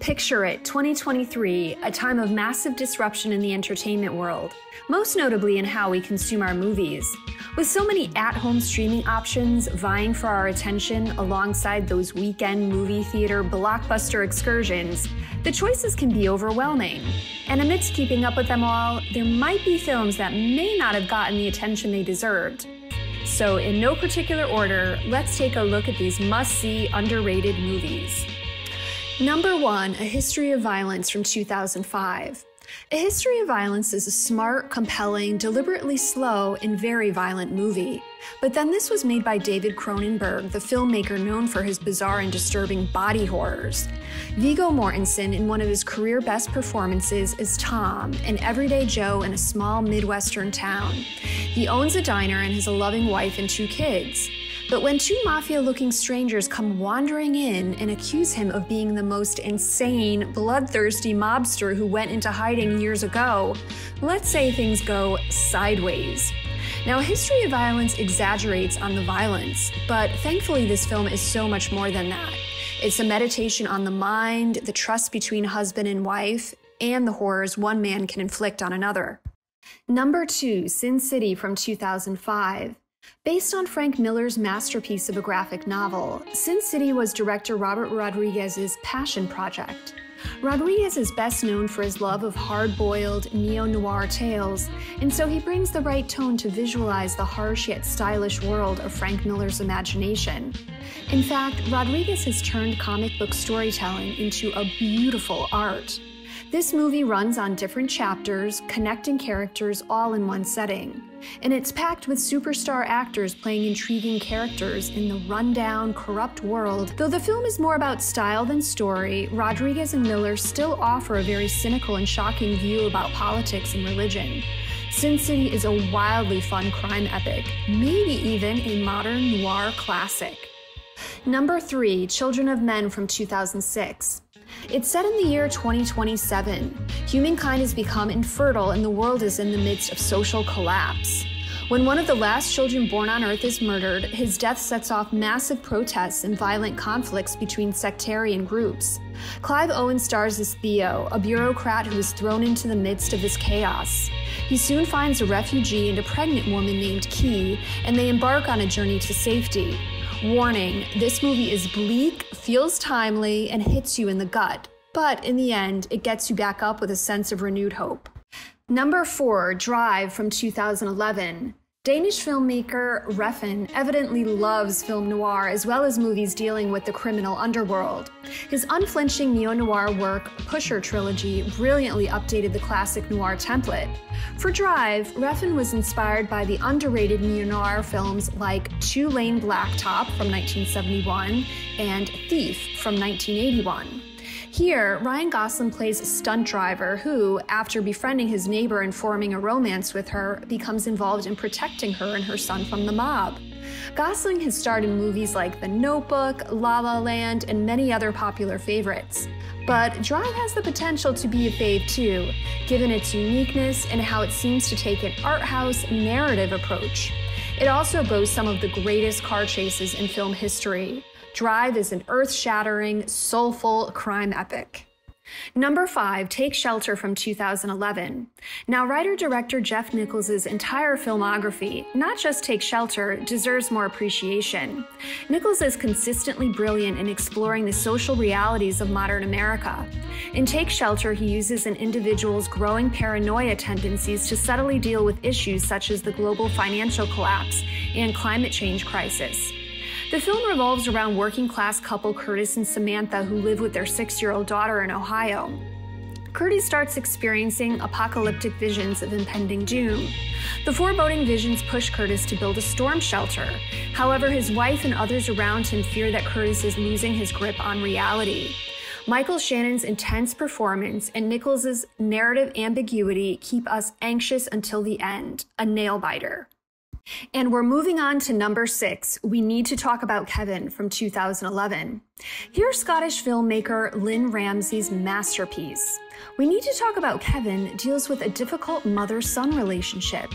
Picture it, 2023, a time of massive disruption in the entertainment world, most notably in how we consume our movies. With so many at-home streaming options vying for our attention alongside those weekend movie theater blockbuster excursions, the choices can be overwhelming. And amidst keeping up with them all, there might be films that may not have gotten the attention they deserved. So in no particular order, let's take a look at these must-see underrated movies. Number 1, A History of Violence from 2005. A History of Violence is a smart, compelling, deliberately slow, and very violent movie. But then this was made by David Cronenberg, the filmmaker known for his bizarre and disturbing body horrors. Viggo Mortensen, in one of his career best performances, is Tom, an everyday Joe in a small Midwestern town. He owns a diner and has a loving wife and two kids. But when two mafia-looking strangers come wandering in and accuse him of being the most insane, bloodthirsty mobster who went into hiding years ago, let's say things go sideways. Now, A History of Violence exaggerates on the violence, but thankfully this film is so much more than that. It's a meditation on the mind, the trust between husband and wife, and the horrors one man can inflict on another. Number 2, Sin City from 2005. Based on Frank Miller's masterpiece of a graphic novel, Sin City was director Robert Rodriguez's passion project. Rodriguez is best known for his love of hard-boiled, neo-noir tales, and so he brings the right tone to visualize the harsh yet stylish world of Frank Miller's imagination. In fact, Rodriguez has turned comic book storytelling into a beautiful art. This movie runs on different chapters, connecting characters all in one setting. And it's packed with superstar actors playing intriguing characters in the rundown, corrupt world. Though the film is more about style than story, Rodriguez and Miller still offer a very cynical and shocking view about politics and religion. Sin City is a wildly fun crime epic, maybe even a modern noir classic. Number 3, Children of Men from 2006. It's set in the year 2027. Humankind has become infertile and the world is in the midst of social collapse. When one of the last children born on Earth is murdered, his death sets off massive protests and violent conflicts between sectarian groups. Clive Owen stars as Theo, a bureaucrat who is thrown into the midst of this chaos. He soon finds a refugee and a pregnant woman named Key, and they embark on a journey to safety. Warning, this movie is bleak, feels timely, and hits you in the gut. But in the end, it gets you back up with a sense of renewed hope. Number 4, Drive from 2011. Danish filmmaker Refn evidently loves film noir as well as movies dealing with the criminal underworld. His unflinching neo-noir work, Pusher Trilogy, brilliantly updated the classic noir template. For Drive, Refn was inspired by the underrated neo-noir films like Two Lane Blacktop from 1971 and Thief from 1981. Here, Ryan Gosling plays a stunt driver who, after befriending his neighbor and forming a romance with her, becomes involved in protecting her and her son from the mob. Gosling has starred in movies like The Notebook, La La Land, and many other popular favorites. But Drive has the potential to be a fave too, given its uniqueness and how it seems to take an art house narrative approach. It also boasts some of the greatest car chases in film history. Drive is an earth-shattering, soulful crime epic. Number 5, Take Shelter from 2011. Now, writer-director Jeff Nichols' entire filmography, not just Take Shelter, deserves more appreciation. Nichols is consistently brilliant in exploring the social realities of modern America. In Take Shelter, he uses an individual's growing paranoia tendencies to subtly deal with issues such as the global financial collapse and climate change crisis. The film revolves around working-class couple Curtis and Samantha who live with their 6-year-old daughter in Ohio. Curtis starts experiencing apocalyptic visions of impending doom. The foreboding visions push Curtis to build a storm shelter. However, his wife and others around him fear that Curtis is losing his grip on reality. Michael Shannon's intense performance and Nichols' narrative ambiguity keep us anxious until the end, a nail-biter. And we're moving on to number 6, We Need to Talk About Kevin from 2011. Here's Scottish filmmaker Lynn Ramsay's masterpiece. We Need to Talk About Kevin deals with a difficult mother-son relationship.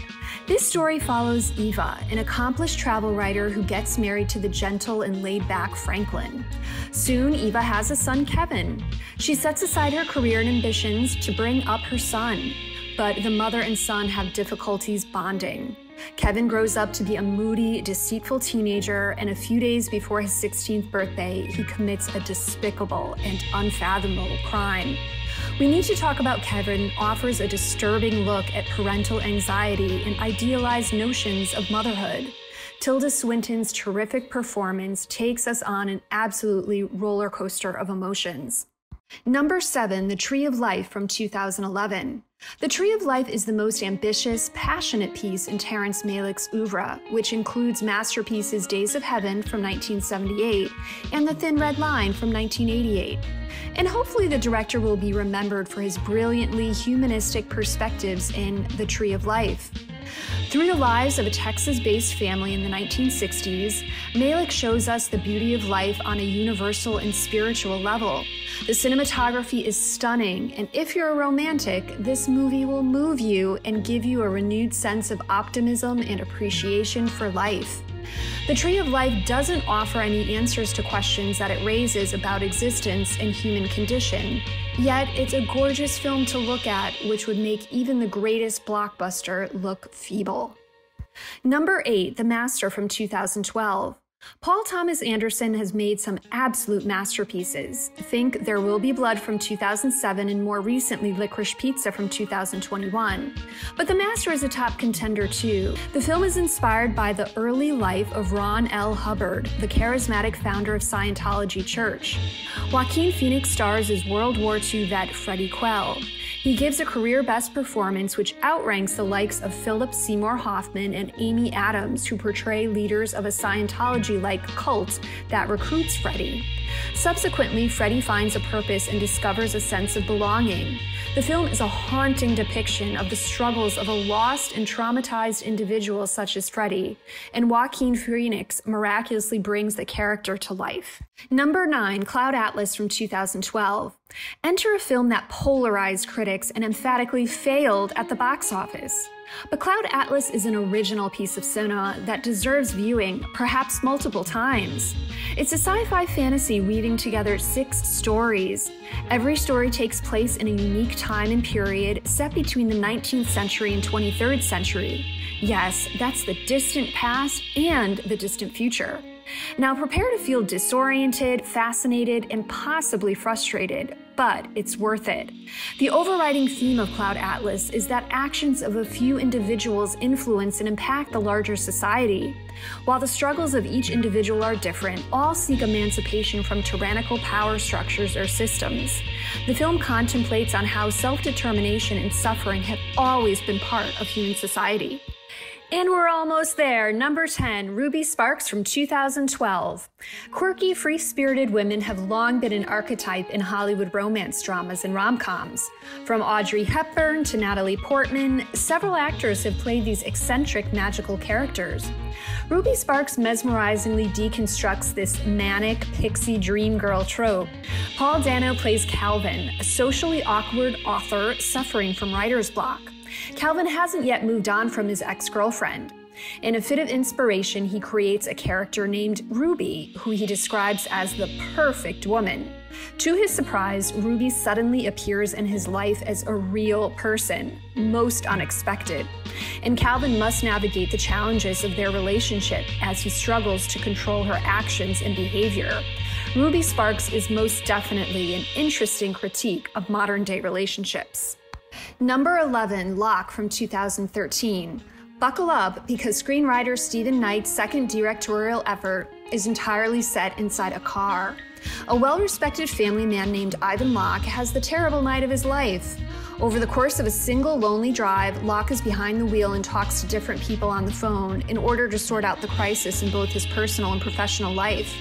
This story follows Eva, an accomplished travel writer who gets married to the gentle and laid-back Franklin. Soon, Eva has a son, Kevin. She sets aside her career and ambitions to bring up her son, but the mother and son have difficulties bonding. Kevin grows up to be a moody, deceitful teenager, and a few days before his 16th birthday, he commits a despicable and unfathomable crime. We Need to Talk About Kevin offers a disturbing look at parental anxiety and idealized notions of motherhood. Tilda Swinton's terrific performance takes us on an absolutely roller coaster of emotions. Number 7, The Tree of Life from 2011. The Tree of Life is the most ambitious, passionate piece in Terrence Malick's oeuvre, which includes masterpieces Days of Heaven from 1978 and The Thin Red Line from 1988. And hopefully the director will be remembered for his brilliantly humanistic perspectives in The Tree of Life. Through the lives of a Texas-based family in the 1960s, Malick shows us the beauty of life on a universal and spiritual level. The cinematography is stunning, and if you're a romantic, this movie will move you and give you a renewed sense of optimism and appreciation for life. The Tree of Life doesn't offer any answers to questions that it raises about existence and human condition. Yet, it's a gorgeous film to look at, which would make even the greatest blockbuster look feeble. Number 8, The Master from 2012. Paul Thomas Anderson has made some absolute masterpieces. Think There Will Be Blood from 2007 and more recently Licorice Pizza from 2021. But The Master is a top contender too. The film is inspired by the early life of Ron L. Hubbard, the charismatic founder of Scientology Church. Joaquin Phoenix stars as World War II vet Freddie Quell. He gives a career-best performance which outranks the likes of Philip Seymour Hoffman and Amy Adams, who portray leaders of a Scientology-like cult that recruits Freddie. Subsequently, Freddie finds a purpose and discovers a sense of belonging. The film is a haunting depiction of the struggles of a lost and traumatized individual such as Freddie, and Joaquin Phoenix miraculously brings the character to life. Number 9, Cloud Atlas from 2012. Enter a film that polarized critics and emphatically failed at the box office. But Cloud Atlas is an original piece of cinema that deserves viewing, perhaps multiple times. It's a sci-fi fantasy weaving together 6 stories. Every story takes place in a unique time and period set between the 19th century and 23rd century. Yes, that's the distant past and the distant future. Now prepare to feel disoriented, fascinated, and possibly frustrated, but it's worth it. The overriding theme of Cloud Atlas is that actions of a few individuals influence and impact the larger society. While the struggles of each individual are different, all seek emancipation from tyrannical power structures or systems. The film contemplates on how self-determination and suffering have always been part of human society. And we're almost there. Number 10, Ruby Sparks from 2012. Quirky, free-spirited women have long been an archetype in Hollywood romance dramas and rom-coms. From Audrey Hepburn to Natalie Portman, several actors have played these eccentric, magical characters. Ruby Sparks mesmerizingly deconstructs this manic, pixie dream girl trope. Paul Dano plays Calvin, a socially awkward author suffering from writer's block. Calvin hasn't yet moved on from his ex-girlfriend. In a fit of inspiration, he creates a character named Ruby, who he describes as the perfect woman. To his surprise, Ruby suddenly appears in his life as a real person, most unexpected. And Calvin must navigate the challenges of their relationship as he struggles to control her actions and behavior. Ruby Sparks is most definitely an interesting critique of modern-day relationships. Number 11, Locke from 2013. Buckle up, because screenwriter Stephen Knight's second directorial effort is entirely set inside a car. A well-respected family man named Ivan Locke has the terrible night of his life. Over the course of a single lonely drive, Locke is behind the wheel and talks to different people on the phone in order to sort out the crisis in both his personal and professional life.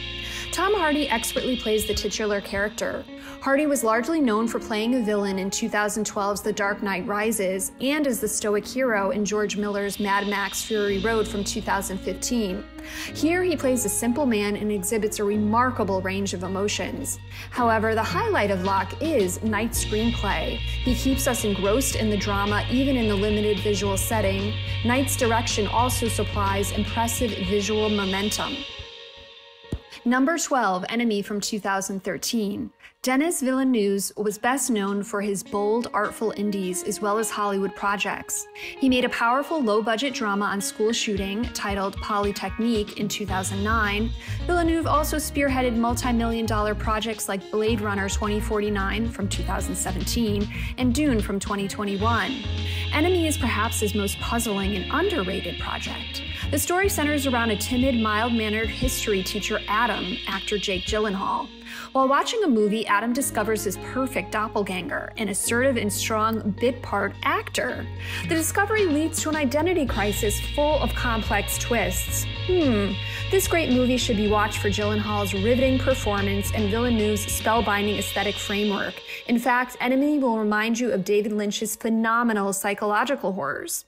Tom Hardy expertly plays the titular character. Hardy was largely known for playing a villain in 2012's The Dark Knight Rises and as the stoic hero in George Miller's Mad Max Fury Road from 2015. Here he plays a simple man and exhibits a remarkable range of emotions. However, the highlight of Locke is Knight's screenplay. He keeps us engrossed in the drama even in the limited visual setting. Knight's direction also supplies impressive visual momentum. Number 12, Enemy from 2013. Denis Villeneuve was best known for his bold, artful indies as well as Hollywood projects. He made a powerful low-budget drama on school shooting titled Polytechnique in 2009. Villeneuve also spearheaded multi-million-dollar projects like Blade Runner 2049 from 2017 and Dune from 2021. Enemy is perhaps his most puzzling and underrated project. The story centers around a timid, mild-mannered history teacher, Adam, actor Jake Gyllenhaal. While watching a movie, Adam discovers his perfect doppelganger, an assertive and strong bit-part actor. The discovery leads to an identity crisis full of complex twists. This great movie should be watched for Gyllenhaal's riveting performance and Villeneuve's spellbinding aesthetic framework. In fact, Enemy will remind you of David Lynch's phenomenal psychological horrors.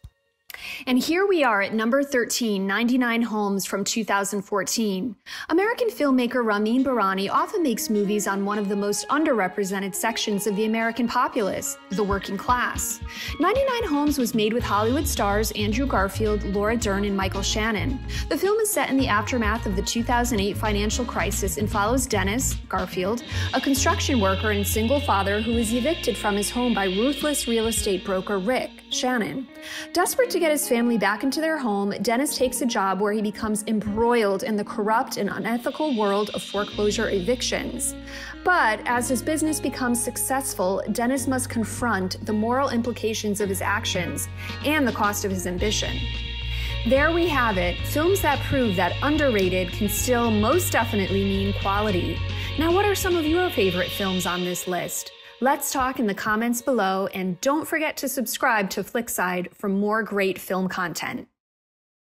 And here we are at number 13, 99 Homes from 2014. American filmmaker Ramin Barani often makes movies on one of the most underrepresented sections of the American populace, the working class. 99 Homes was made with Hollywood stars Andrew Garfield, Laura Dern, and Michael Shannon. The film is set in the aftermath of the 2008 financial crisis and follows Dennis, Garfield, a construction worker and single father who is evicted from his home by ruthless real estate broker Rick, Shannon. Desperate to get his family back into their home, Dennis takes a job where he becomes embroiled in the corrupt and unethical world of foreclosure evictions. But as his business becomes successful, Dennis must confront the moral implications of his actions and the cost of his ambition. There we have it, films that prove that underrated can still most definitely mean quality. Now, what are some of your favorite films on this list? Let's talk in the comments below, and don't forget to subscribe to Flickside for more great film content.